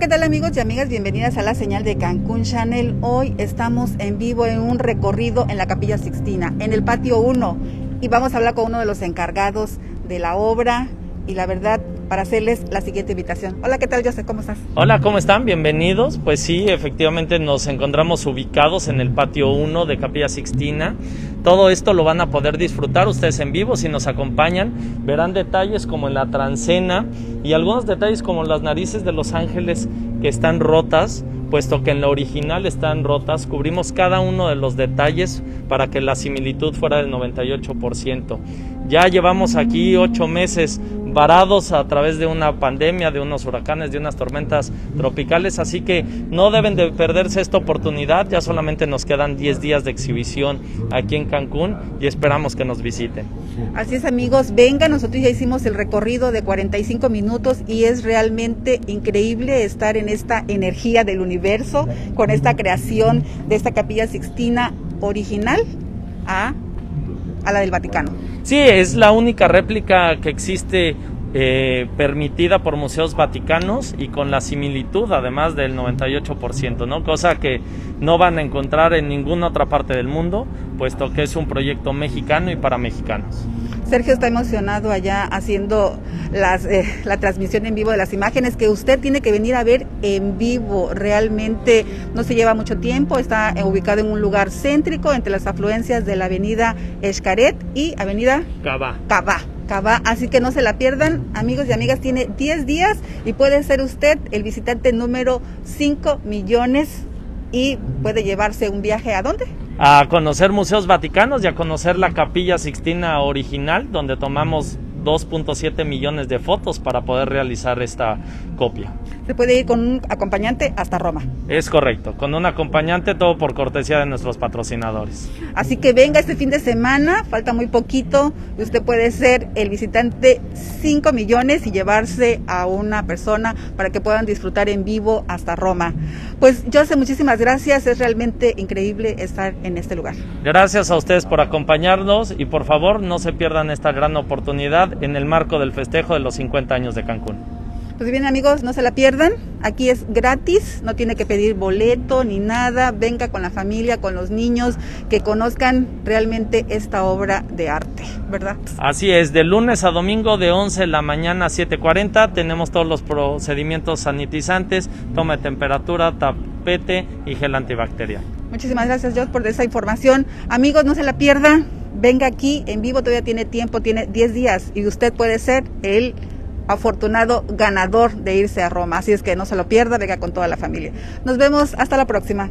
¿qué tal amigos y amigas? Bienvenidas a La Señal de Cancún Channel. Hoy estamos en vivo en un recorrido en la Capilla Sixtina, en el patio 1. Y vamos a hablar con uno de los encargados de la obra y la verdad para hacerles la siguiente invitación. Hola, ¿qué tal José? ¿Cómo estás? Hola, ¿cómo están? Bienvenidos. Pues sí, efectivamente nos encontramos ubicados en el patio 1 de Capilla Sixtina. Todo esto lo van a poder disfrutar ustedes en vivo si nos acompañan. Verán detalles como en la transcena y algunos detalles como las narices de los ángeles que están rotas, puesto que en la original están rotas. Cubrimos cada uno de los detalles para que la similitud fuera del 98%. Ya llevamos aquí 8 meses varados a través de una pandemia, de unos huracanes, de unas tormentas tropicales, así que no deben de perderse esta oportunidad. Ya solamente nos quedan 10 días de exhibición aquí en Cancún y esperamos que nos visiten. Así es amigos, vengan, nosotros ya hicimos el recorrido de 45 minutos y es realmente increíble estar en esta energía del universo, con esta creación de esta Capilla Sixtina original a la del Vaticano. Sí, es la única réplica que existe permitida por Museos Vaticanos y con la similitud además del 98%, ¿no? Cosa que no van a encontrar en ninguna otra parte del mundo, puesto que es un proyecto mexicano y para mexicanos. Sergio está emocionado allá haciendo la transmisión en vivo de las imágenes que usted tiene que venir a ver en vivo. Realmente no se lleva mucho tiempo, está ubicado en un lugar céntrico entre las afluencias de la avenida Escaret y avenida Cava, así que no se la pierdan amigos y amigas. Tiene 10 días y puede ser usted el visitante número 5 millones y puede llevarse un viaje ¿a dónde? A conocer Museos Vaticanos y a conocer la Capilla Sixtina original, donde tomamos 2.7 millones de fotos para poder realizar esta copia. Se puede ir con un acompañante hasta Roma. Es correcto, con un acompañante, todo por cortesía de nuestros patrocinadores. Así que venga este fin de semana, falta muy poquito, y usted puede ser el visitante 5 millones y llevarse a una persona para que puedan disfrutar en vivo hasta Roma. Pues José, muchísimas gracias, es realmente increíble estar en este lugar. Gracias a ustedes por acompañarnos y por favor no se pierdan esta gran oportunidad en el marco del festejo de los 50 años de Cancún. Pues bien amigos, no se la pierdan, aquí es gratis, no tiene que pedir boleto ni nada, venga con la familia, con los niños, que conozcan realmente esta obra de arte, ¿verdad? Así es, de lunes a domingo de 11 de la mañana a 7:40 tenemos todos los procedimientos sanitizantes, toma de temperatura, tapete y gel antibacterial. Muchísimas gracias Dios por esa información, amigos no se la pierdan, venga aquí en vivo, todavía tiene tiempo, tiene 10 días y usted puede ser el afortunado ganador de irse a Roma, así es que no se lo pierda, venga con toda la familia. Nos vemos hasta la próxima.